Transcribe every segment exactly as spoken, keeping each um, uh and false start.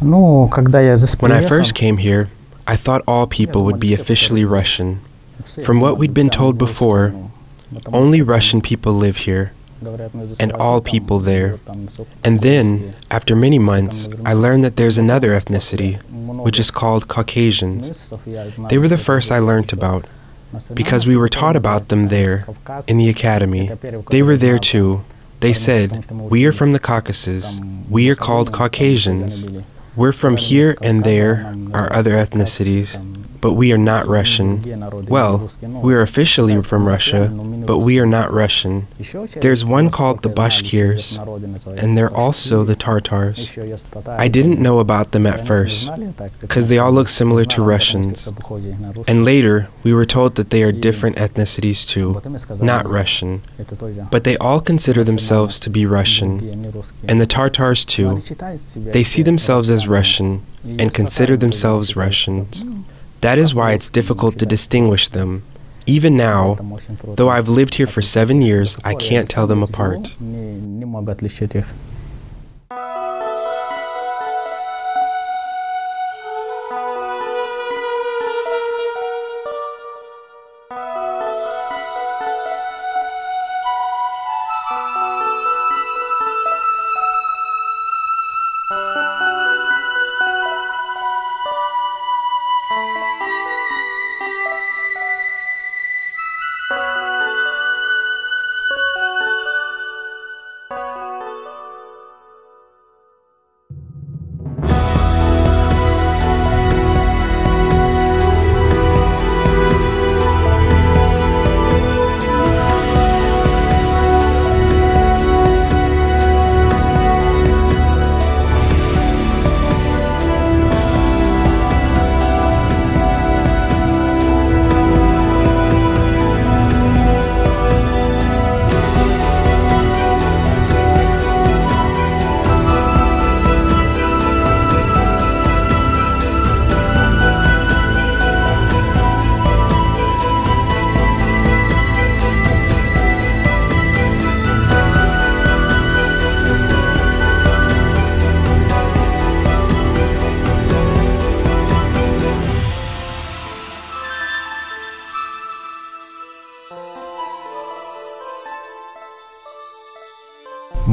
When I first came here, I thought all people would be officially Russian. From what we'd been told before, only Russian people live here, and all people there. And then, after many months, I learned that there's another ethnicity, which is called Caucasians. They were the first I learned about, because we were taught about them there, in the academy. They were there too. They said, "We are from the Caucasus. We are called Caucasians. We're from here and there are other ethnicities, but we are not Russian. Well, we are officially from Russia, but we are not Russian." There's one called the Bashkirs, and they're also the Tatars. I didn't know about them at first, because they all look similar to Russians. And later, we were told that they are different ethnicities too, not Russian. But they all consider themselves to be Russian, and the Tatars too. They see themselves as Russian, and consider themselves Russians. That is why it's difficult to distinguish them. Even now, though I've lived here for seven years, I can't tell them apart.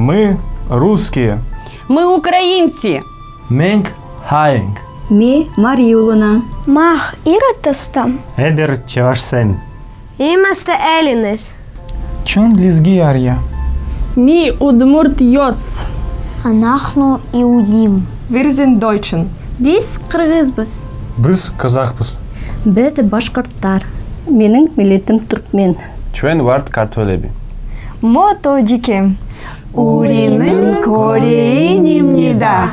Мы русские. Мы украинцы. Менг хаинг. Ми Мариулуна. Мах Иротестам. Эбер Чашсен. Имасте Элинес. Чон Лизгиарья. Ми Удмурт Йос. Анахну Иудим. Вирзен Дойчен. Бис Крызбас. Бис Казахбас. Бете Башкортар. Мининг Милитим Туркмен. Чуен Вард Картолеби. Мотодике. Уринын кореинемнеда.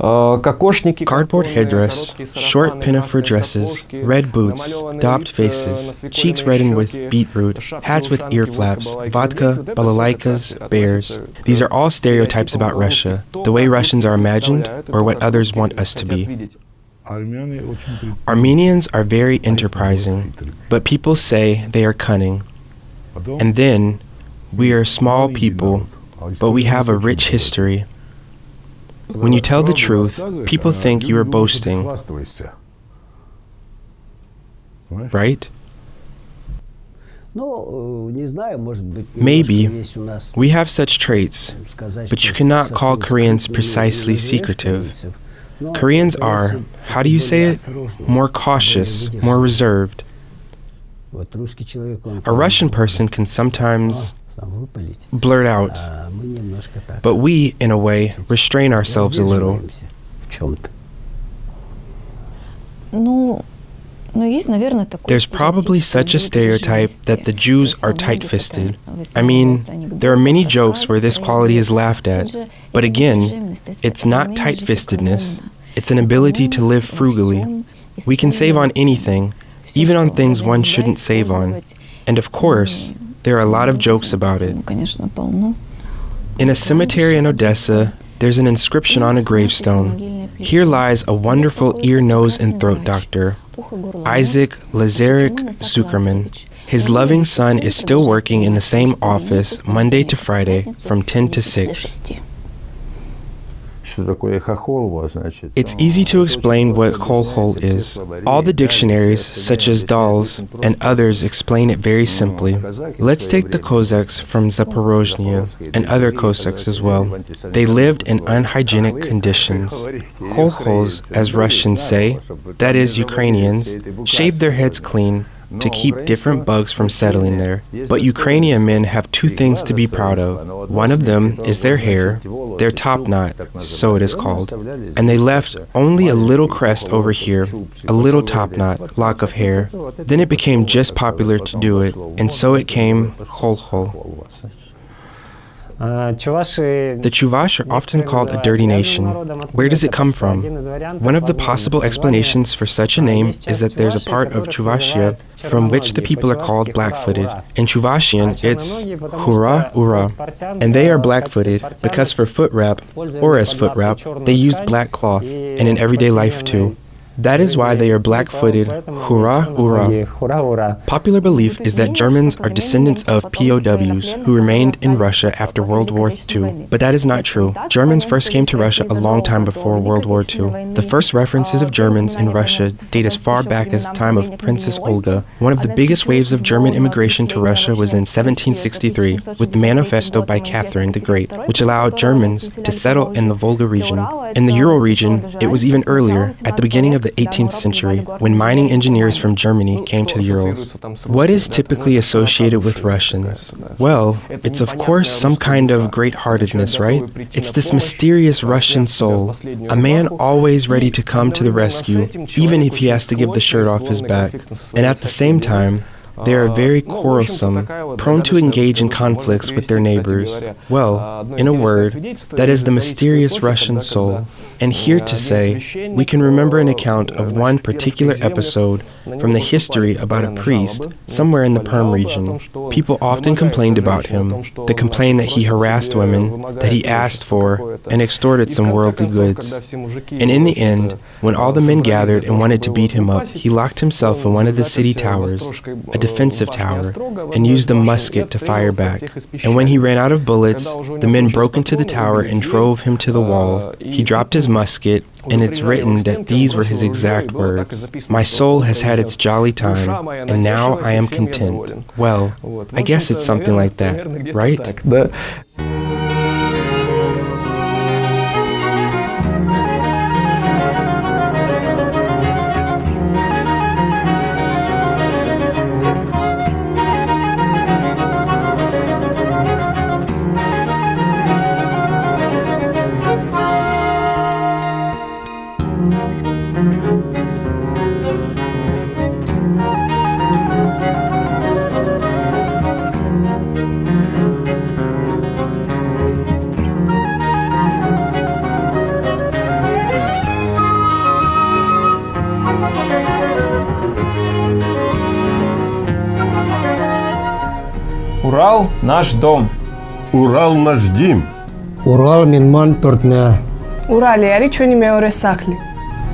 Cardboard headdress, short pinafore dresses, red boots, daubed faces, cheeks reddened with beetroot, hats with ear flaps, vodka, balalaikas, bears. These are all stereotypes about Russia, the way Russians are imagined, or what others want us to be. Armenians are very enterprising, but people say they are cunning. And then, we are small people, but we have a rich history. When you tell the truth, people think you are boasting, right? Maybe. We have such traits, but you cannot call Koreans precisely secretive. Koreans are, how do you say it, more cautious, more reserved. A Russian person can sometimes blurt out, but we, in a way, restrain ourselves a little. There's probably such a stereotype that the Jews are tight-fisted. I mean, there are many jokes where this quality is laughed at, but again, it's not tight-fistedness, it's an ability to live frugally. We can save on anything, even on things one shouldn't save on, and of course, there are a lot of jokes about it. In a cemetery in Odessa, there's an inscription on a gravestone. Here lies a wonderful ear, nose, and throat doctor, Isaac Lazarek Zuckerman. His loving son is still working in the same office Monday to Friday from ten to six. It's easy to explain what khokhol is. All the dictionaries, such as Dahl's and others, explain it very simply. Let's take the Cossacks from Zaporozhnya and other Cossacks as well. They lived in unhygienic conditions. Khokhols, as Russians say, that is, Ukrainians, shave their heads clean to keep different bugs from settling there. But Ukrainian men have two things to be proud of. One of them is their hair, their topknot, so it is called, and they left only a little crest over here, a little topknot, lock of hair. Then it became just popular to do it, and so it came khokhol. The Chuvash are often called a dirty nation. Where does it come from? One of the possible explanations for such a name is that there's a part of Chuvashia from which the people are called black-footed. In Chuvashian, it's hura ura, and they are black-footed because for foot wrap, or as foot wrap, they use black cloth, and in everyday life too. That is why they are black-footed, hurrah, hurrah. Popular belief is that Germans are descendants of P O Ws who remained in Russia after World War Two, but that is not true. Germans first came to Russia a long time before World War Two. The first references of Germans in Russia date as far back as the time of Princess Olga. One of the biggest waves of German immigration to Russia was in seventeen sixty-three, with the manifesto by Catherine the Great, which allowed Germans to settle in the Volga region. In the Ural region, it was even earlier, at the beginning of the eighteenth century, when mining engineers from Germany came to the Urals. What is typically associated with Russians? Well, it's of course some kind of great-heartedness, right? It's this mysterious Russian soul, a man always ready to come to the rescue, even if he has to give the shirt off his back. And at the same time, they are very quarrelsome, prone to engage in conflicts with their neighbors. Well, in a word, that is the mysterious Russian soul. And here to say, we can remember an account of one particular episode from the history about a priest somewhere in the Perm region. People often complained about him. They complained that he harassed women, that he asked for and extorted some worldly goods. And in the end, when all the men gathered and wanted to beat him up, he locked himself in one of the city towers, a defensive tower, and used a musket to fire back. And when he ran out of bullets, the men broke into the tower and drove him to the wall. He dropped his musket, and it's written that these were his exact words. My soul has had its jolly time, and now I am content. Well, I guess it's something like that, right? Урал – наш дом. Урал – наш дим. Урал – минман пертне. Урал – яричуни меоре сахли.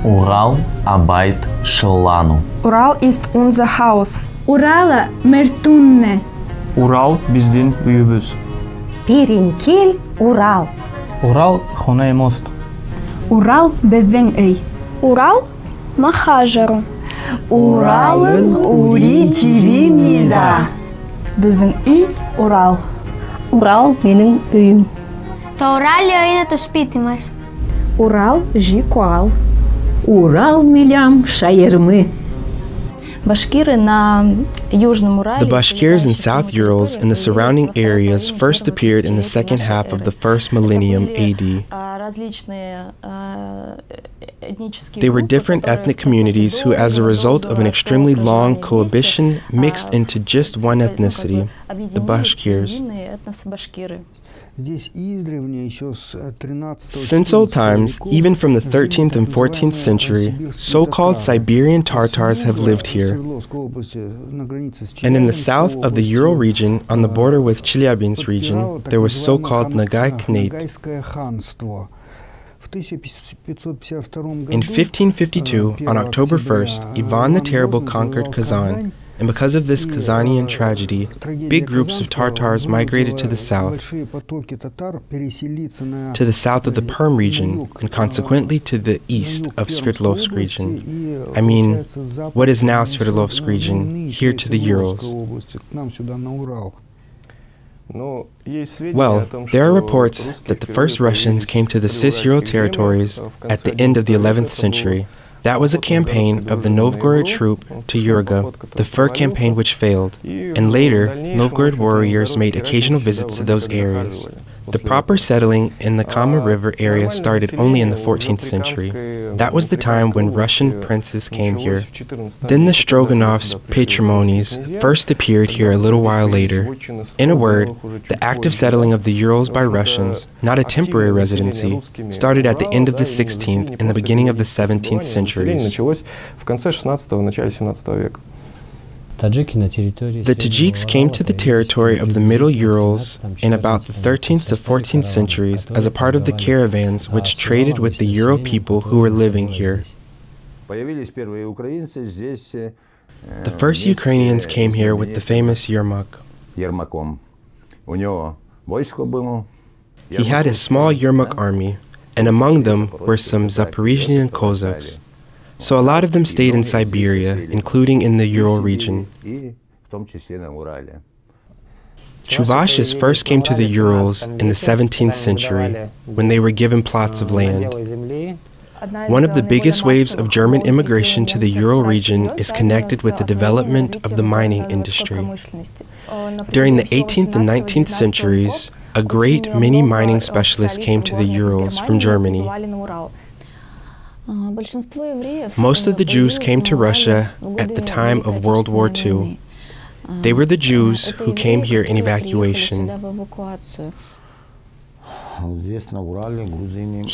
Урал – абайт шелану. Урал – ист унзе хаус. Урала – мертунне. Урал – биздин уюбюз. Перенкель – Урал. Урал – хонай мост. Урал – безден эй. Урал – махажару. Уралын ури чиви мида. Біздің үй Урал. Урал менің үйім. Таурал ойда тұспитымыз. Урал жи куал. Урал милям шаермы. The Bashkirs in South Urals and the surrounding areas first appeared in the second half of the first millennium A D. They were different ethnic communities who, as a result of an extremely long cohabitation, mixed into just one ethnicity, the Bashkirs. Since old times, even from the thirteenth and fourteenth century, so-called Siberian Tatars have lived here. And in the south of the Ural region, on the border with Chelyabinsk region, there was so-called Nogay Khanate. In fifteen fifty-two, on October first, Ivan the Terrible conquered Kazan, and because of this Kazanian tragedy, big groups of Tatars migrated to the south, to the south of the Perm region, and consequently to the east of Sverdlovsk region. I mean, what is now Sverdlovsk region, here to the Urals. Well, there are reports that the first Russians came to the Cis-Ural territories at the end of the eleventh century. That was a campaign of the Novgorod troop to Yurga, the fur campaign which failed, and later Novgorod warriors made occasional visits to those areas. The proper settling in the Kama River area started only in the fourteenth century. That was the time when Russian princes came here. Then the Stroganovs' patrimonies first appeared here a little while later. In a word, the active settling of the Urals by Russians, not a temporary residency, started at the end of the sixteenth and the beginning of the seventeenth centuries. The Tajiks came to the territory of the Middle Urals in about the thirteenth to fourteenth centuries as a part of the caravans which traded with the Ural people who were living here. The first Ukrainians came here with the famous Yermak. He had his small Yermak army, and among them were some Zaporozhnian Cossacks. So a lot of them stayed in Siberia, including in the Ural region. Chuvashes first came to the Urals in the seventeenth century, when they were given plots of land. One of the biggest waves of German immigration to the Ural region is connected with the development of the mining industry. During the eighteenth and nineteenth centuries, a great many mining specialists came to the Urals from Germany. Most of the Jews came to Russia at the time of World War Two. They were the Jews who came here in evacuation.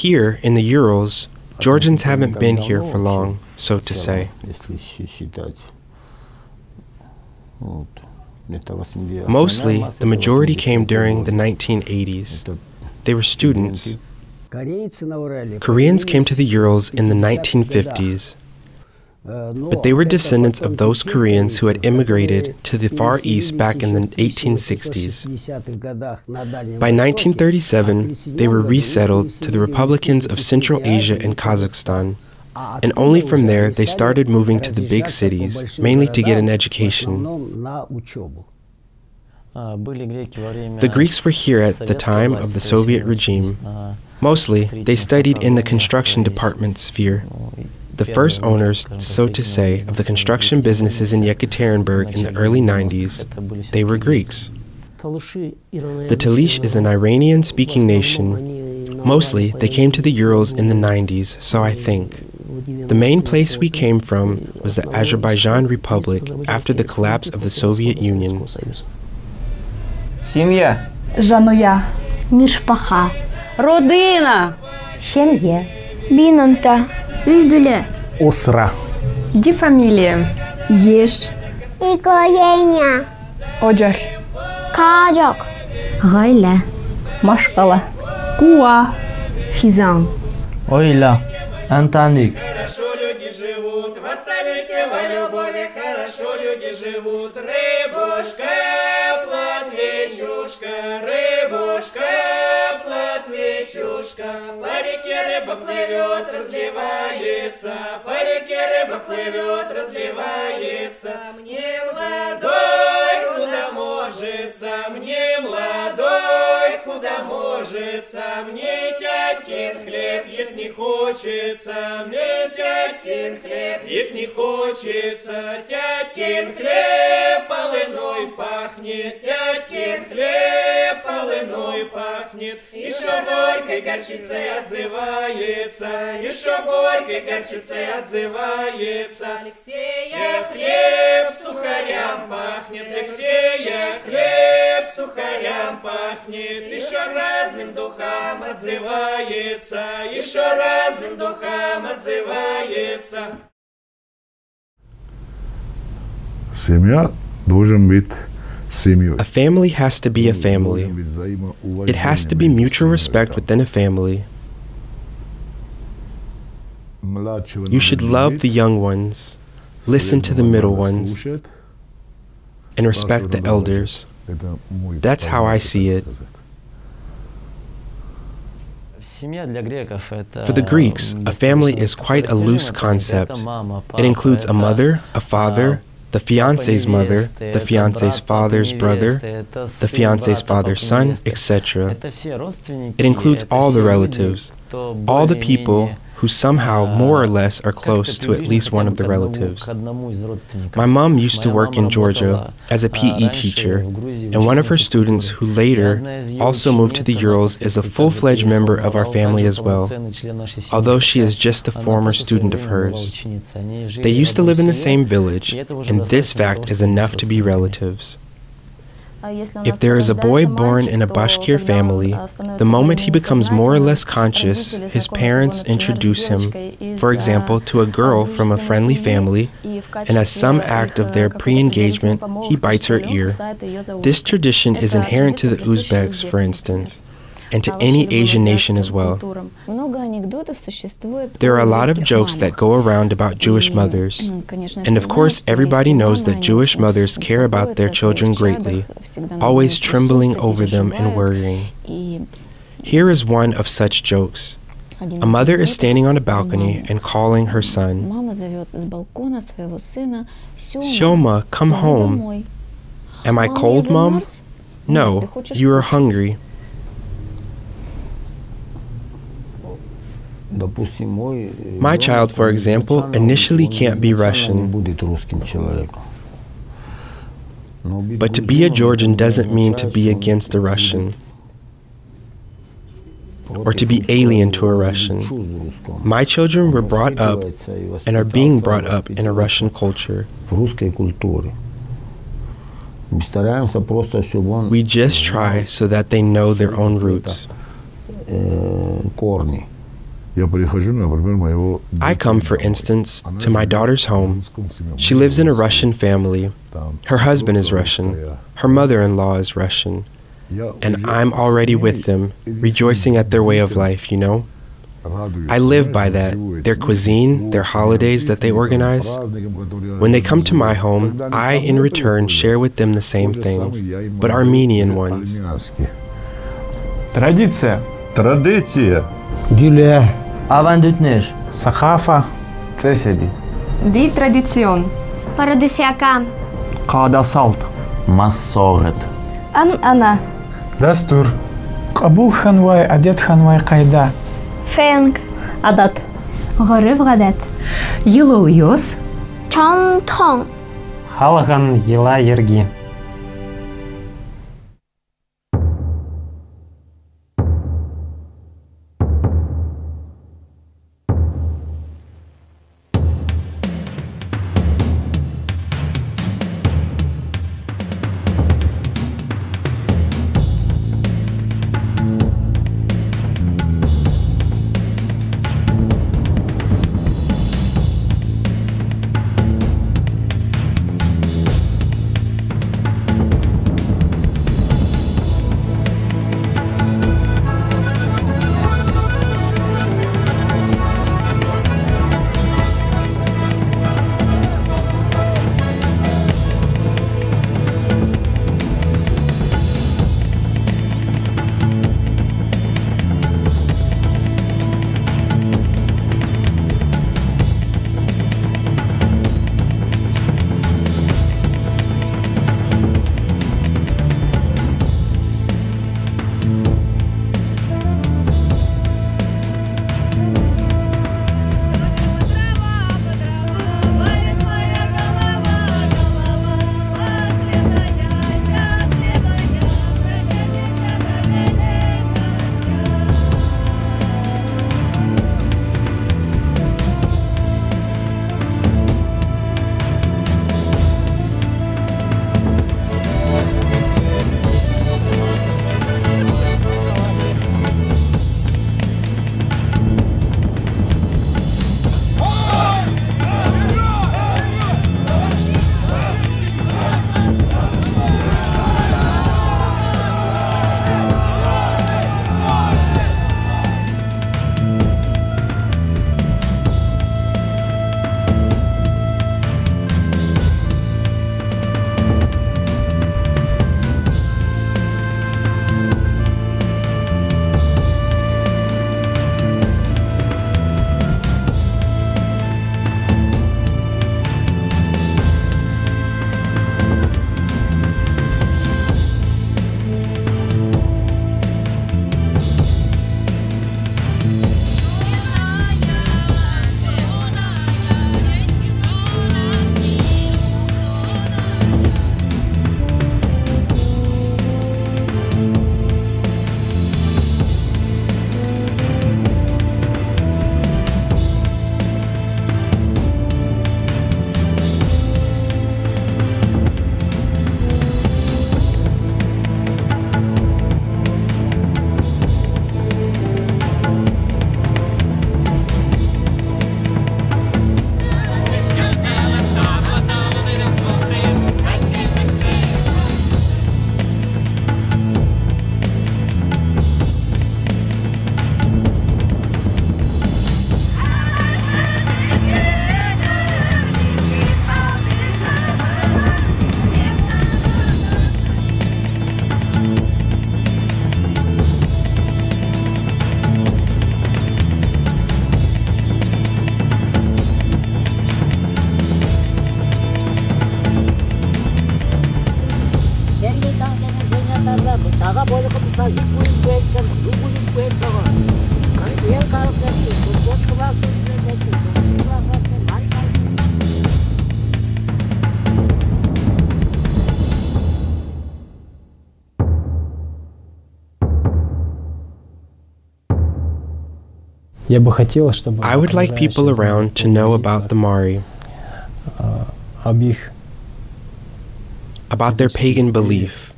Here, in the Urals, Georgians haven't been here for long, so to say. Mostly, the majority came during the nineteen eighties. They were students. Koreans came to the Urals in the nineteen fifties, but they were descendants of those Koreans who had immigrated to the Far East back in the eighteen sixties. By nineteen thirty-seven, they were resettled to the republicans of Central Asia and Kazakhstan, and only from there they started moving to the big cities, mainly to get an education. The Greeks were here at the time of the Soviet regime. Mostly, they studied in the construction department sphere. The first owners, so to say, of the construction businesses in Yekaterinburg in the early nineties, they were Greeks. The Talysh is an Iranian-speaking nation. Mostly, they came to the Urals in the nineties, so I think. The main place we came from was the Azerbaijan Republic after the collapse of the Soviet Union. Семья. Жануя. Мишпаха. Родина. Семья. Бинанта. Игля. Осра. Дифамилия. Еш. Игоеня. Одях. Кадяк. Гайля. Машкала. Куа. Хизан. Ойла. Антоник. Хорошо люди живут, в осадике, во любови, хорошо люди живут, рыбушка. A family has to be a family. It has to be mutual respect within a family. You should love the young ones, listen to the middle ones, and respect the elders. That's how I see it. For the Greeks, a family is quite a loose concept. It includes a mother, a father, the fiancé's mother, the fiancé's father's brother, the fiancé's father's son, et cetera. It includes all the relatives, all the people who somehow more or less are close to at least one of the relatives. My mom used to work in Georgia as a P E teacher, and one of her students, who later also moved to the Urals, is a full-fledged member of our family as well, although she is just a former student of hers. They used to live in the same village, and this fact is enough to be relatives. If there is a boy born in a Bashkir family, the moment he becomes more or less conscious, his parents introduce him, for example, to a girl from a friendly family, and as some act of their pre-engagement, he bites her ear. This tradition is inherent to the Uzbeks, for instance, and to any Asian nation as well. There are a lot of jokes that go around about Jewish mothers, and of course everybody knows that Jewish mothers care about their children greatly, always trembling over them and worrying. Here is one of such jokes. A mother is standing on a balcony and calling her son, "Shoma, come home." "Am I cold, Mom?" "No, you are hungry." My child, for example, initially can't be Russian. But to be a Georgian doesn't mean to be against a Russian or to be alien to a Russian. My children were brought up and are being brought up in a Russian culture. We just try so that they know their own roots. I come, for instance, to my daughter's home. She lives in a Russian family. Her husband is Russian. Her mother-in-law is Russian. And I'm already with them, rejoicing at their way of life, you know? I live by that, their cuisine, their holidays that they organize. When they come to my home, I, in return, share with them the same things, but Armenian ones. Tradition. Tradition. Гюля, авандютнер, сахафа, цеседи. Ди традицион. Парадусяка. Кадасалт. Массорет. Ан-ана. Дастур. Кабул ханвай, адет ханвай кайда. Фэнг. Адат. Горыв гадет. Елол йос. Чан-тон. Халаган ела ерги. I would like people around to know about the Mari, about their pagan belief,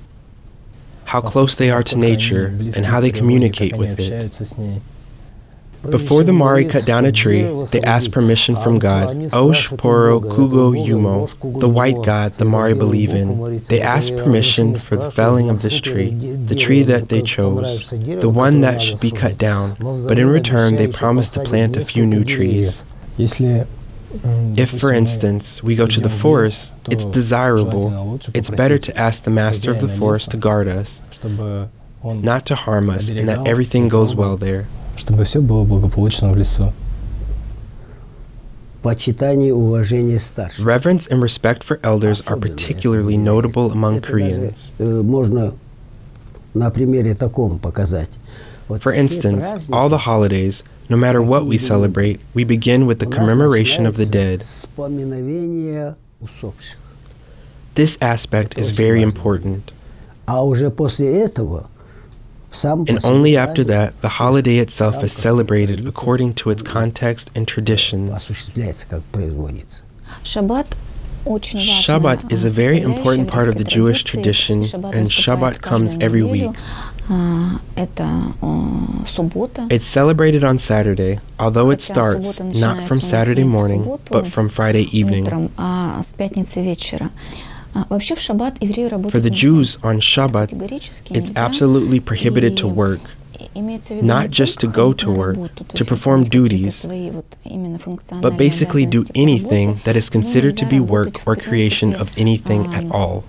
how close they are to nature, and how they communicate with it. Before the Mari cut down a tree, they asked permission from God, Osh, Poro, Kugo, Yumo, the white god the Mari believe in. They asked permission for the felling of this tree, the tree that they chose, the one that should be cut down, but in return they promised to plant a few new trees. If, for instance, we go to the forest, it's desirable, it's better to ask the master of the forest to guard us, not to harm us, and that everything goes well there. Чтобы все было благополучно в лесу. Reverence and respect for elders are particularly notable among Koreans. For instance, all the holidays, no matter what we celebrate, we begin with the commemoration of the dead. This aspect is very important. And only after that, the holiday itself is celebrated according to its context and traditions. Shabbat is a very important part of the Jewish tradition, and Shabbat comes every week. It's celebrated on Saturday, although it starts not from Saturday morning, but from Friday evening. For the Jews, on Shabbat, it's absolutely prohibited to work, not just to go to work, to perform duties, but basically do anything that is considered to be work or creation of anything at all.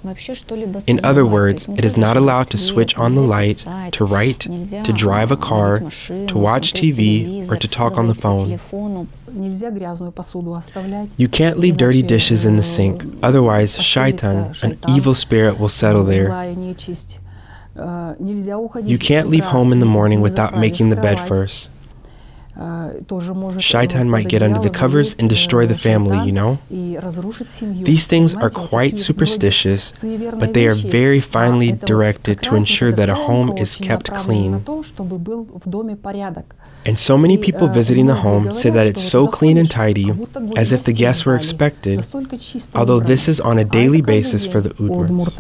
In other words, it is not allowed to switch on the light, to write, to drive a car, to watch T V, or to talk on the phone. You can't leave dirty dishes in the sink, otherwise shaitan, an evil spirit, will settle there. You can't leave home in the morning without making the bed first. Shaitan might get under the covers and destroy the family, you know? These things are quite superstitious, but they are very finely directed to ensure that a home is kept clean. And so many people visiting the home say that it's so clean and tidy, as if the guests were expected, although this is on a daily basis for the Udmurts.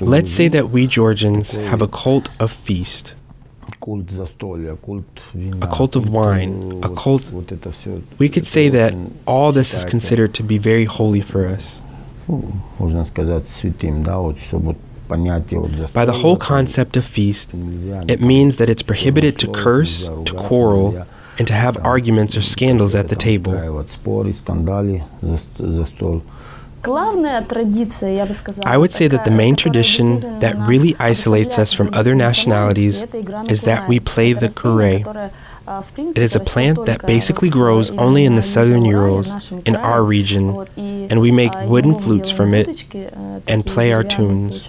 Let's say that we Georgians have a cult of feast, a cult of wine, a cult... We could say that all this is considered to be very holy for us. By the whole concept of feast, it means that it's prohibited to curse, to quarrel, and to have arguments or scandals at the table. I would say that the main tradition that really isolates us from other nationalities is that we play the kurey. It is a plant that basically grows only in the southern Urals, in our region, and we make wooden flutes from it and play our tunes.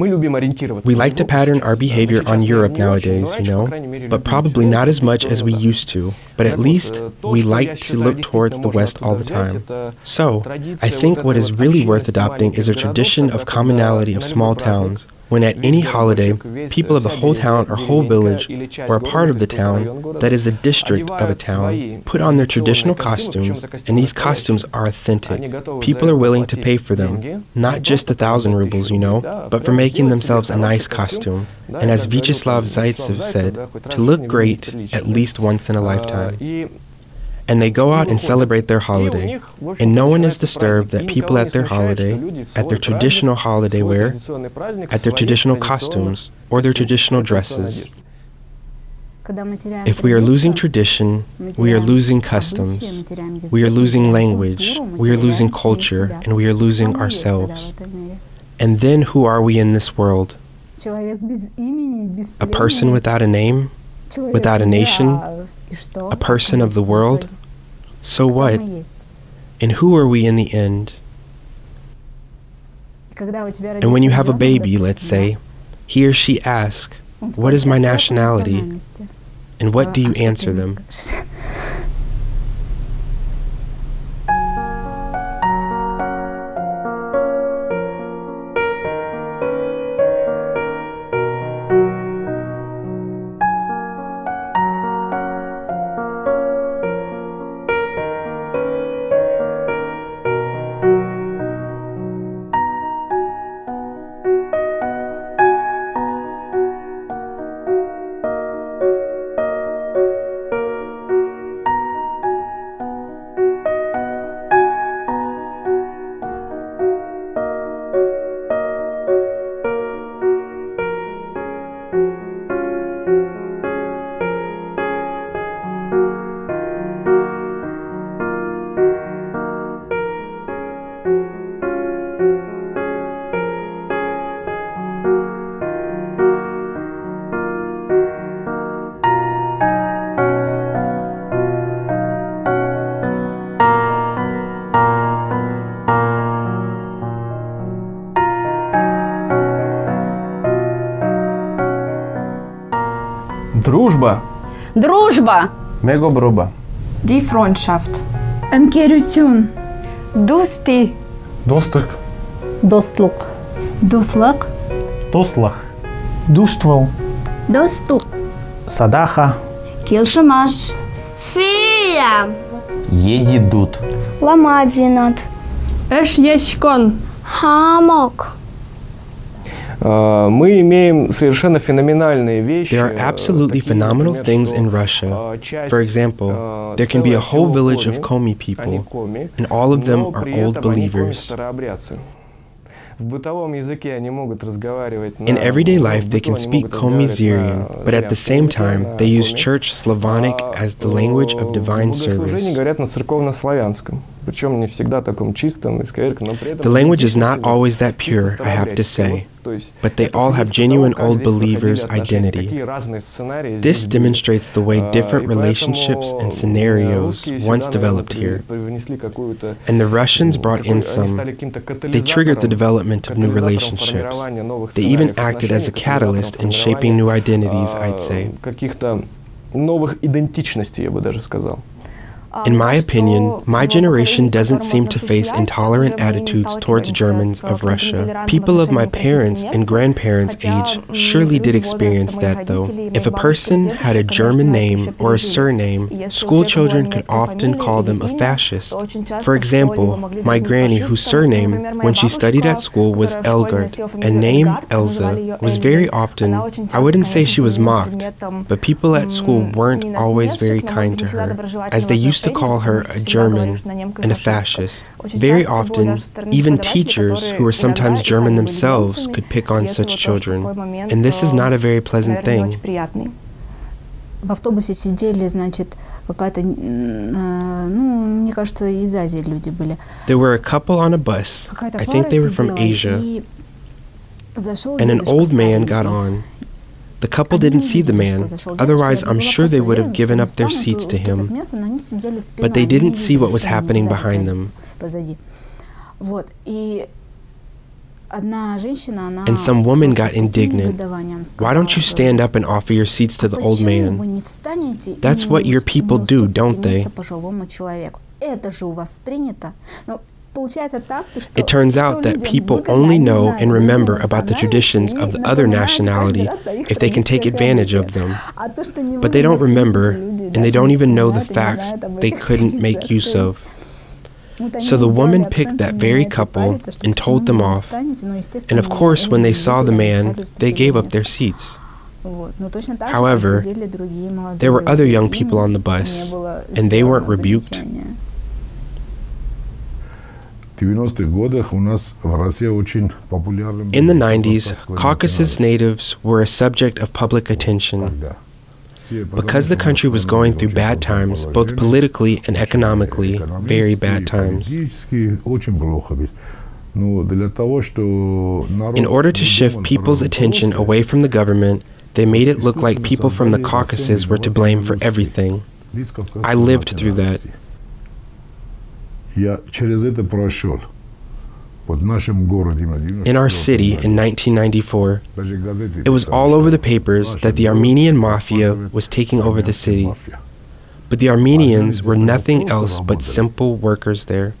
We like to pattern our behavior on Europe nowadays, you know, but probably not as much as we used to, but at least we like to look towards the West all the time. So, I think what is really worth adopting is a tradition of commonality of small towns, when at any holiday, people of the whole town or whole village, or a part of the town, that is a district of a town, put on their traditional costumes, and these costumes are authentic. People are willing to pay for them, not just a thousand rubles, you know, but for making themselves a nice costume. And as Vyacheslav Zaitsev said, to look great at least once in a lifetime. And they go out and celebrate their holiday, and no one is disturbed that people at their holiday, at their traditional holiday wear, at their traditional costumes, or their traditional dresses. If we are losing tradition, we are losing customs, we are losing language, we are losing culture, and we are losing ourselves. And then who are we in this world? A person without a name, without a nation, a person of the world? So what? And who are we in the end? And when you have a baby, let's say, he or she asks, what is my nationality? And what do you answer them? Дружба. Дружба. Мегобруба. Die Freundschaft. Engerütün. Dosti. Dostluk. Dostluk. Dostluk. Dostluk. Dostval. Dostluk. Садаха. Келшимаш. Фия. Едидут. Ламадзинат. Эш ящкон. Хамок. Мы имеем совершенно феноменальные вещи. There are absolutely phenomenal things in Russia. For example, there can be a whole village of Komi people, and all of them are old believers. In everyday life, they can speak Komi-Syrian, but at the same time, they use Church Slavonic as the language of divine service. The language is not always that pure, I have to say, but they all have genuine old believers' identity. This demonstrates the way different relationships and scenarios once developed here. And the Russians brought in some. They triggered the development of new relationships. They even acted as a catalyst in shaping new identities, I'd say. In my opinion, my generation doesn't seem to face intolerant attitudes towards Germans of Russia. People of my parents' and grandparents' age surely did experience that, though. If a person had a German name or a surname, school children could often call them a fascist. For example, my granny, whose surname, when she studied at school, was Elgert, and name Elza, was very often, I wouldn't say she was mocked, but people at school weren't always very kind to her, as they used to call her a German and a fascist. Very often, even teachers, who were sometimes German themselves, could pick on such children, and this is not a very pleasant thing. В автобусе сидели, значит, какая-то, ну, мне кажется, из Азии люди были. There were a couple on a bus. I think they were from Asia. And an old man got on. The couple didn't see the man, otherwise I'm sure they would have given up their seats to him, but they didn't see what was happening behind them. And some woman got indignant. Why don't you stand up and offer your seats to the old man? That's what your people do, don't they? It turns out that people only know and remember about the traditions of the other nationality if they can take advantage of them. But they don't remember, and they don't even know the facts they couldn't make use of. So the woman picked that very couple and told them off. And of course, when they saw the man, they gave up their seats. However, there were other young people on the bus, and they weren't rebuked. In the nineties, Caucasus natives were a subject of public attention. Because the country was going through bad times, both politically and economically, very bad times. In order to shift people's attention away from the government, they made it look like people from the Caucasus were to blame for everything. I lived through that. In our city in nineteen ninety-four, it was all over the papers that the Armenian mafia was taking over the city. But the Armenians were nothing else but simple workers there.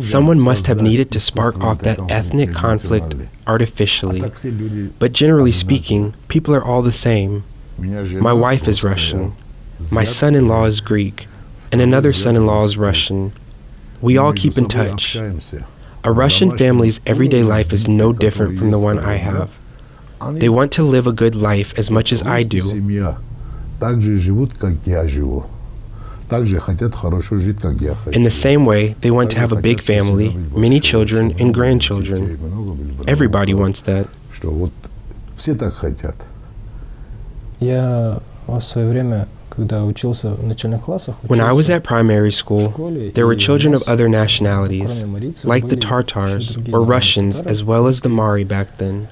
Someone must have needed to spark off that ethnic conflict artificially. But generally speaking, people are all the same. My wife is Russian. My son-in-law is Greek. And another son-in-law is Russian. We all keep in touch. A Russian family's everyday life is no different from the one I have. They want to live a good life as much as I do. In the same way, they want to have a big family, many children and grandchildren. Everybody wants that. When I was at primary school, there were children of other nationalities, like the Tatars or Russians, as well as the Mari back then.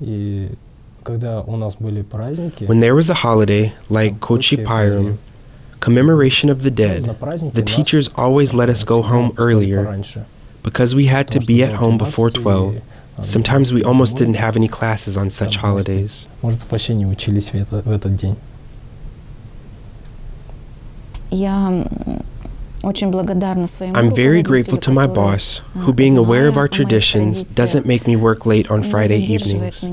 When there was a holiday, like Kochi Pyrm, commemoration of the dead, the teachers always let us go home earlier, because we had to be at home before twelve, Sometimes we almost didn't have any classes on such holidays. I'm very grateful to my boss, who, being aware of our traditions, doesn't make me work late on Friday evenings.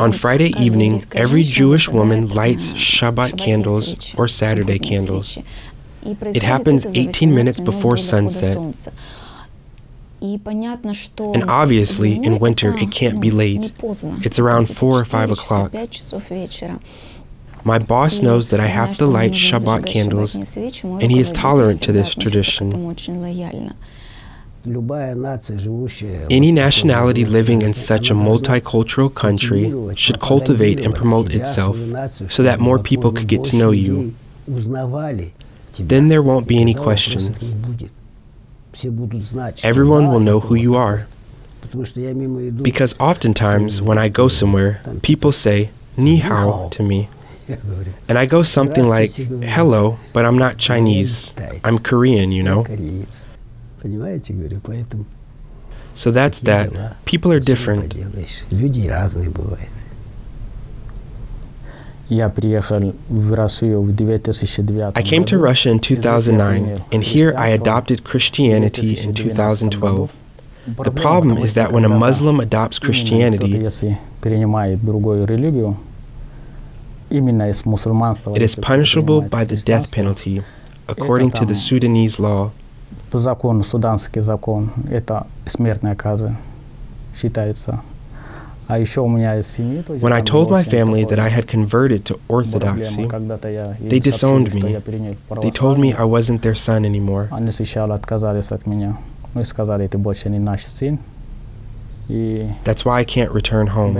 On Friday evening, every Jewish woman lights Shabbat candles or Saturday candles. It happens eighteen minutes before sunset. And obviously, in winter, it can't be late. It's around four or five o'clock. My boss knows that I have to light Shabbat candles, and he is tolerant to this tradition. Any nationality living in such a multicultural country should cultivate and promote itself so that more people could get to know you. Then there won't be any questions. Everyone will know who you are. Because oftentimes, when I go somewhere, people say, "Ni hao" to me. And I go something like, "Hello, but I'm not Chinese. I'm Korean, you know." So that's that. People are different. I came to Russia in two thousand nine, and here I adopted Christianity in two thousand twelve. The problem is that when a Muslim adopts Christianity, it is punishable by the death penalty, according to the Sudanese law. When I told my family that I had converted to Orthodoxy, they disowned me. They told me I wasn't their son anymore. That's why I can't return home.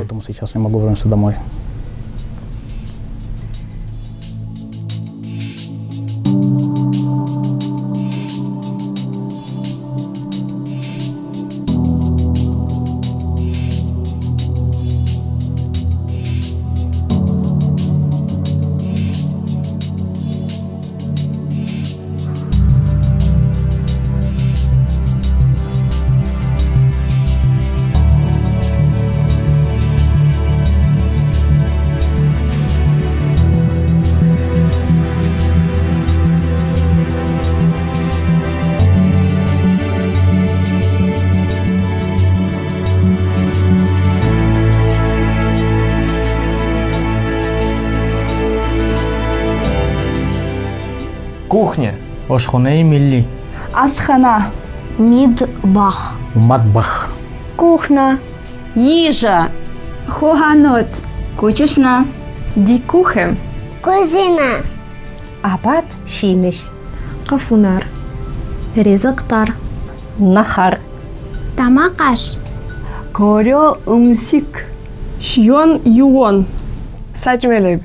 Ашхана и милли. Асхана. Мидбах. Матбах. Кухня. Ежа. Хуганоц. Кучешна. Дикухем. Кузина. Абат шимиш. Кафунар. Резактар. Нахар. Тамакаш. Корё умсик. Шьон юон. Сачмелеб.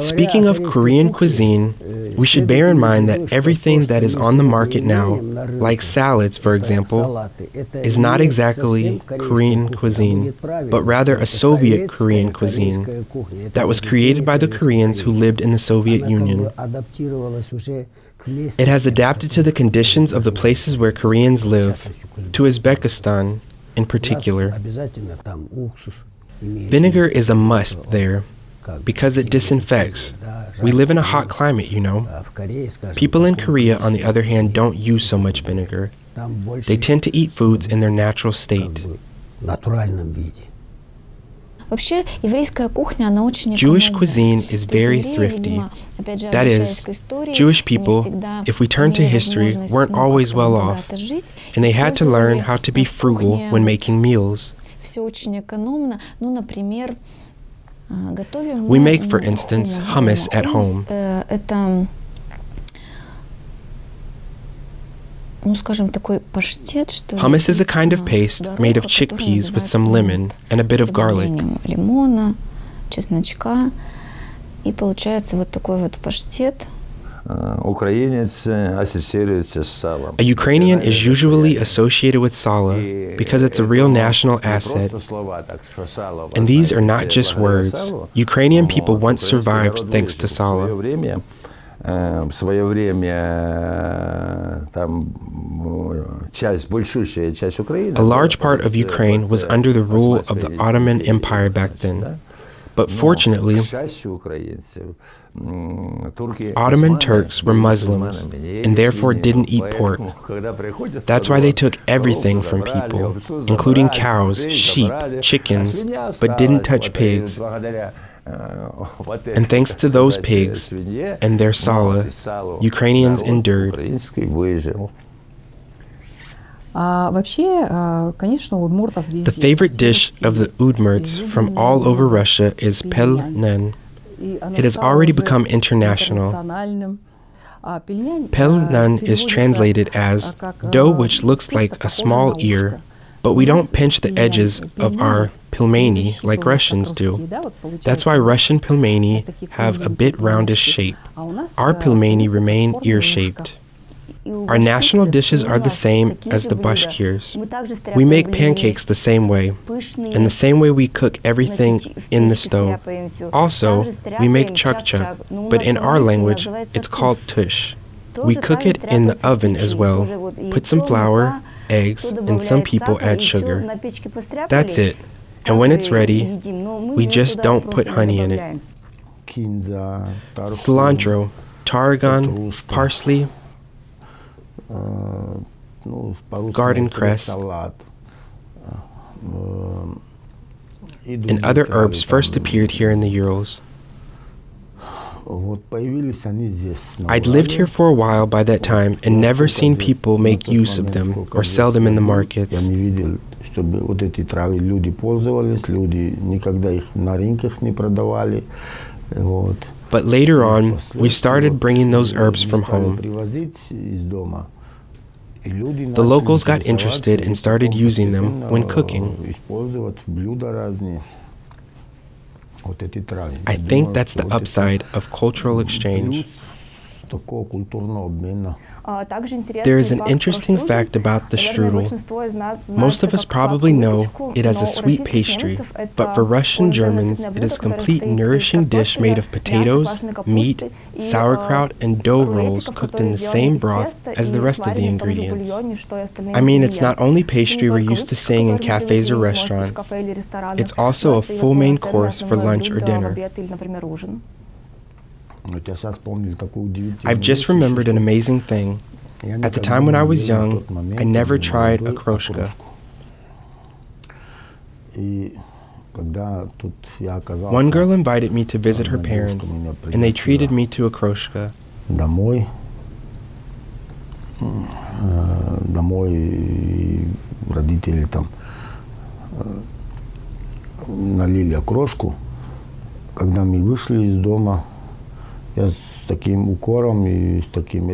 Speaking of Korean cuisine, we should bear in mind that everything that is on the market now, like salads, for example, is not exactly Korean cuisine, but rather a Soviet Korean cuisine that was created by the Koreans who lived in the Soviet Union. It has adapted to the conditions of the places where Koreans live, to Uzbekistan in particular. Vinegar is a must there, because it disinfects. We live in a hot climate, you know. People in Korea, on the other hand, don't use so much vinegar. They tend to eat foods in their natural state. Jewish cuisine is very thrifty. That is, Jewish people, if we turn to history, weren't always well off, and they had to learn how to be frugal when making meals. We make, for instance, hummus at home. Hummus is a kind of paste made of chickpeas with some lemon and a bit of garlic. A Ukrainian is usually associated with salo because it's a real national asset. And these are not just words. Ukrainian people once survived thanks to salo. В свое время там часть, большущая часть Украины. A large part of Ukraine was under the rule of the Ottoman Empire back then. But fortunately, Ottoman Turks were Muslims and therefore didn't eat pork. That's why they took everything from people, including cows, sheep, chickens, but didn't touch pigs. And thanks to those pigs and their sala, Ukrainians endured. The favorite dish of the Udmurts from all over Russia is pelnan. It has already become international. Pelnan is translated as dough which looks like a small ear, but we don't pinch the edges of our pelmeni like Russians do. That's why Russian pelmeni have a bit roundish shape. Our pelmeni remain ear-shaped. Our national dishes are the same as the Bashkirs. We make pancakes the same way, and the same way we cook everything in the stove. Also, we make chuk-chuk, but in our language, it's called tush. We cook it in the oven as well, put some flour, eggs, and some people add sugar. That's it. And when it's ready, we just don't put honey in it. Cilantro, tarragon, parsley, garden cress, and other herbs first appeared here in the Urals. I'd lived here for a while by that time and never seen people make use of them or sell them in the markets. But later on, we started bringing those herbs from home. The locals got interested and started using them when cooking. I think that's the upside of cultural exchange. There is an interesting fact about the strudel. Most of us probably know it as a sweet pastry, but for Russian Germans, it is a complete nourishing dish made of potatoes, meat, sauerkraut, and dough rolls cooked in the same broth as the rest of the ingredients. I mean, it's not only pastry we're used to seeing in cafes or restaurants. It's also a full main course for lunch or dinner. I've just remembered an amazing thing. At the time when I was young, I never tried okroshka. One girl invited me to visit her parents, and they treated me to okroshka.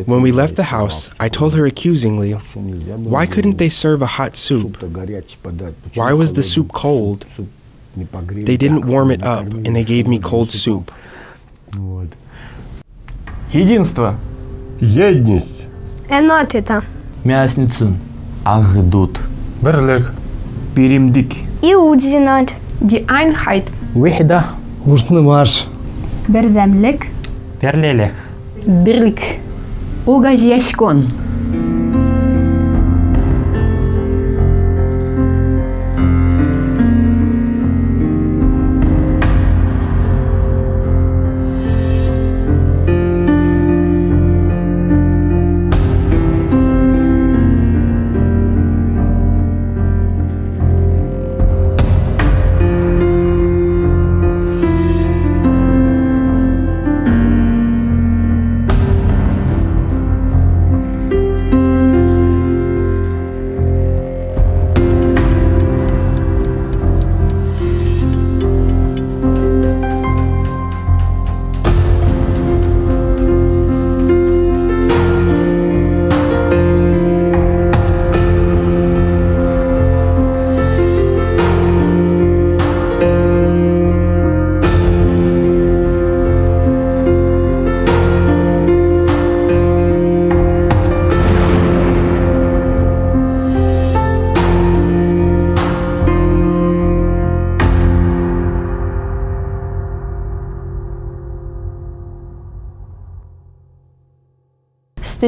When we left the house, I told her accusingly, why couldn't they serve a hot soup? Why was the soup cold? They didn't warm it up, and they gave me cold soup. Единство. Единство. Енотита. Мясницын. Агдут. Берлек. Перемдик. Иудзинат. Die Einheit. Вихда. Устный марш. Бердемлик. Берлелех. Берлик. Угазьяшкон.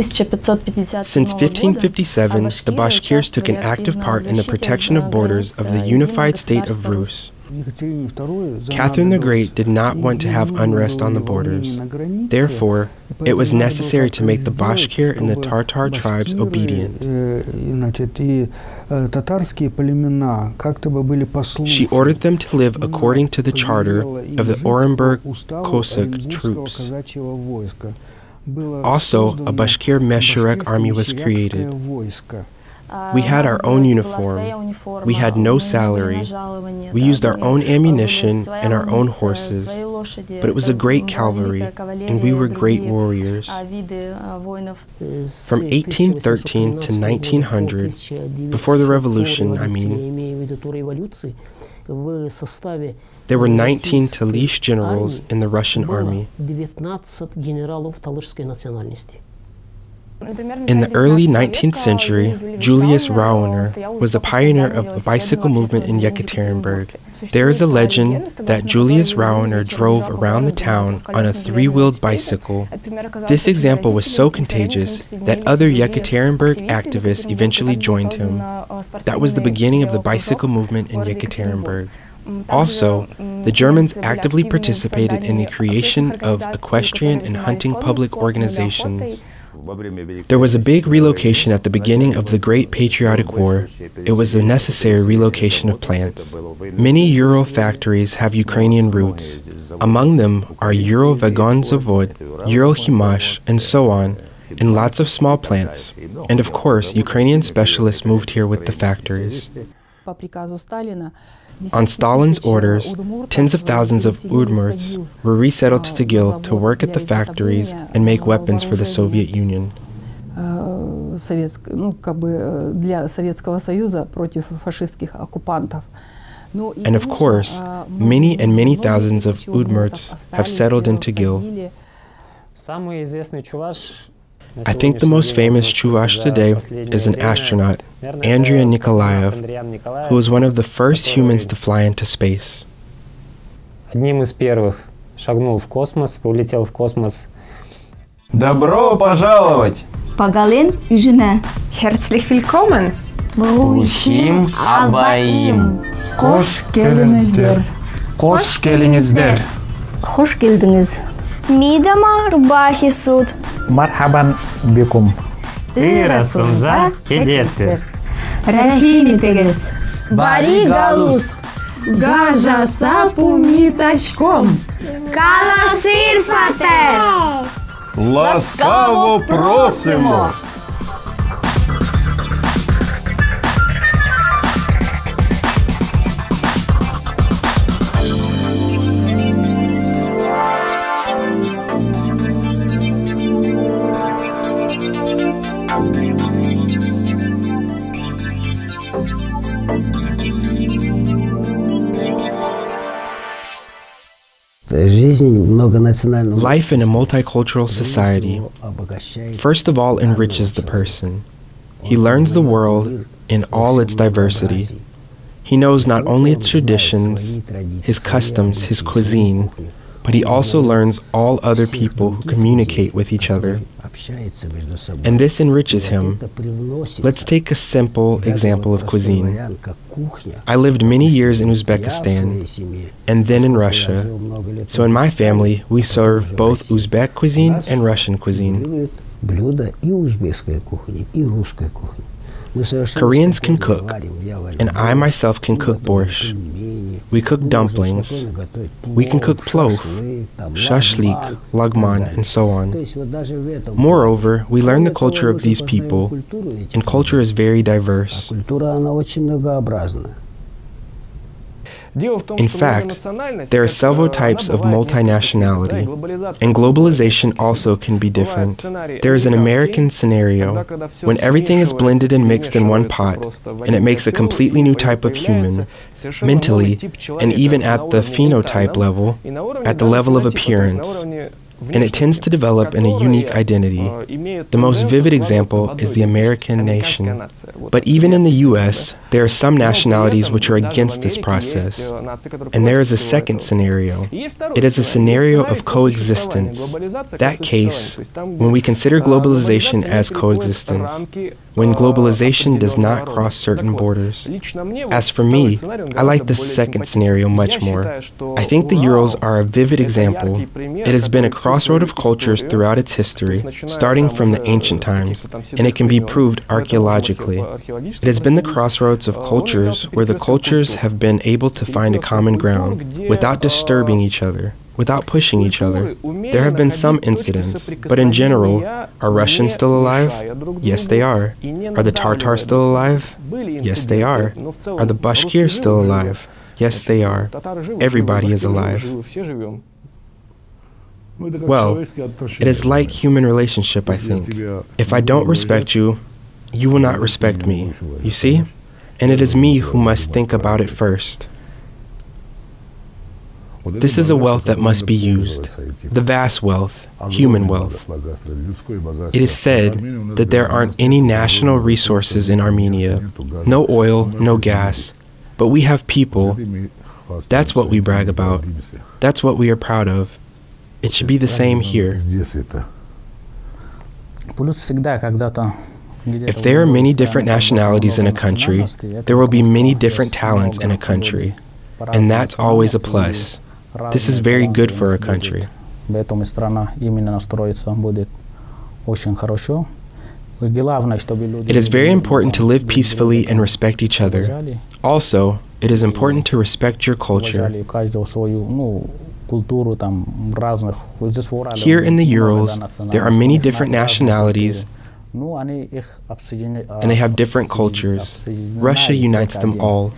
Since fifteen fifty-seven, the Bashkirs took an active part in the protection of borders of the unified state of Rus. Catherine the Great did not want to have unrest on the borders. Therefore, it was necessary to make the Bashkir and the Tatar tribes obedient. She ordered them to live according to the charter of the Orenburg Cossack troops. Also, a Bashkir Meshurek army was created. We had our own uniform, we had no salary, we used our own ammunition and our own horses, but it was a great cavalry, and we were great warriors. From eighteen thirteen to nineteen hundred, before the revolution, I mean, there were nineteen Talysh generals in the Russian army. In the early nineteenth century, Julius Rauner was a pioneer of the bicycle movement in Yekaterinburg. There is a legend that Julius Rauner drove around the town on a three-wheeled bicycle. This example was so contagious that other Yekaterinburg activists eventually joined him. That was the beginning of the bicycle movement in Yekaterinburg. Also, the Germans actively participated in the creation of equestrian and hunting public organizations. There was a big relocation at the beginning of the Great Patriotic War. It was a necessary relocation of plants. Many Ural factories have Ukrainian roots. Among them are Ural Vagon Zavod, Ural Himash, and so on, and lots of small plants. And of course, Ukrainian specialists moved here with the factories. On Stalin's orders, tens of thousands of Udmurts were resettled to Tagil to work at the factories and make weapons for the Soviet Union. And of course, many and many thousands of Udmurts have settled in Tagil. I think the most famous Chuvash today is an astronaut, Andrei Nikolaev, who was one of the first humans to fly into space. Добро пожаловать! Пагален и жена. Herzlich willkommen! Бухим абаим! Кош келдіңіздер! Кош келдіңіздер! Хош келдіңіз! Мидамар бахи суд! Marhaban bikum. Irasumza kedeter. Rahimi teger. Bari galus. Gaja sapu mitachkom. Kalashir fater. Laskavo prosimo. Life in a multicultural society, first of all, enriches the person. He learns the world in all its diversity. He knows not only its traditions, his customs, his cuisine, but he also learns all other people who communicate with each other. And this enriches him. Let's take a simple example of cuisine. I lived many years in Uzbekistan and then in Russia. So in my family, we serve both Uzbek cuisine and Russian cuisine. Koreans can cook, and I myself can cook borscht. We cook dumplings. We can cook plov, shashlik, lagman, and so on. Moreover, we learn the culture of these people, and culture is very diverse. In fact, there are several types of multinationality, and globalization also can be different. There is an American scenario, when everything is blended and mixed in one pot, and it makes a completely new type of human, mentally, and even at the phenotype level, at the level of appearance. and it tends to develop in a unique identity. The most vivid example is the American nation. But even in the U S, there are some nationalities which are against this process. And there is a second scenario. It is a scenario of coexistence. That case, when we consider globalization as coexistence, when globalization does not cross certain borders. As for me, I like the second scenario much more. I think the Urals are a vivid example. It has been a crossroad of cultures throughout its history, starting from the ancient times, and it can be proved archaeologically. It has been the crossroads of cultures where the cultures have been able to find a common ground without disturbing each other, without pushing each other. There have been some incidents, but in general, are Russians still alive? Yes, they are. Are the Tatars still alive? Yes, they are. Are the Bashkir still alive? Yes, they are. Everybody is alive. Well, it is like human relationship, I think. If I don't respect you, you will not respect me, you see? And it is me who must think about it first. This is a wealth that must be used, the vast wealth, human wealth. It is said that there aren't any national resources in Armenia, no oil, no gas, but we have people. That's what we brag about. That's what we are proud of. It should be the same here. If there are many different nationalities in a country, there will be many different talents in a country, and that's always a plus. This is very good for a country. It is very important to live peacefully and respect each other. Also, it is important to respect your culture. Here in the Urals, there are many different nationalities, and they have different cultures. Russia unites them all.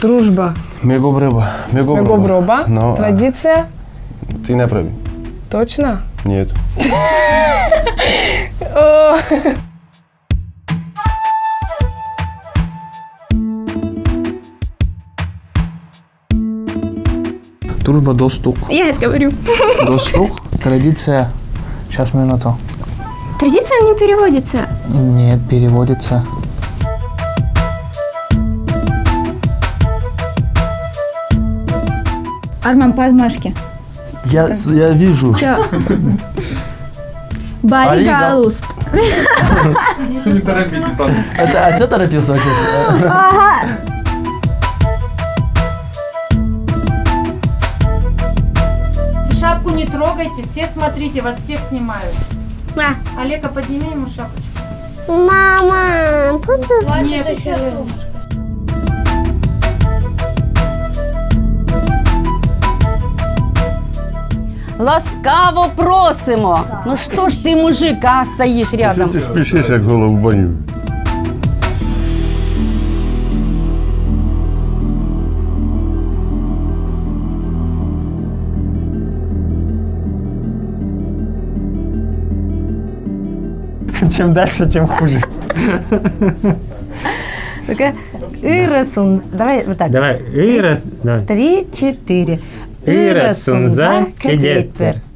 Дружба. Мегоброба. Мегоброба. Но... Традиция? Ты не проби. Точно? Нет. Дружба достук. Я говорю. Достук. Традиция. Сейчас минуту. Традиция не переводится? Нет, переводится. Арман подмашки. Я, я вижу. Баригалуст. Не торопитесь, ладно. А ты торопился? Ага. Шапку не трогайте, все смотрите, вас всех снимают. Да. Олега, подними ему шапочку. Мама, почему? двадцать часов. Ласкаво просимо. Да. Ну что ж ты, мужик, а стоишь рядом? Ты спешишь, я голову баню. Чем дальше, тем хуже. Такая ирасун. Давай вот так. Давай. Ирас. Три, четыре. Ирасунза кедетпер.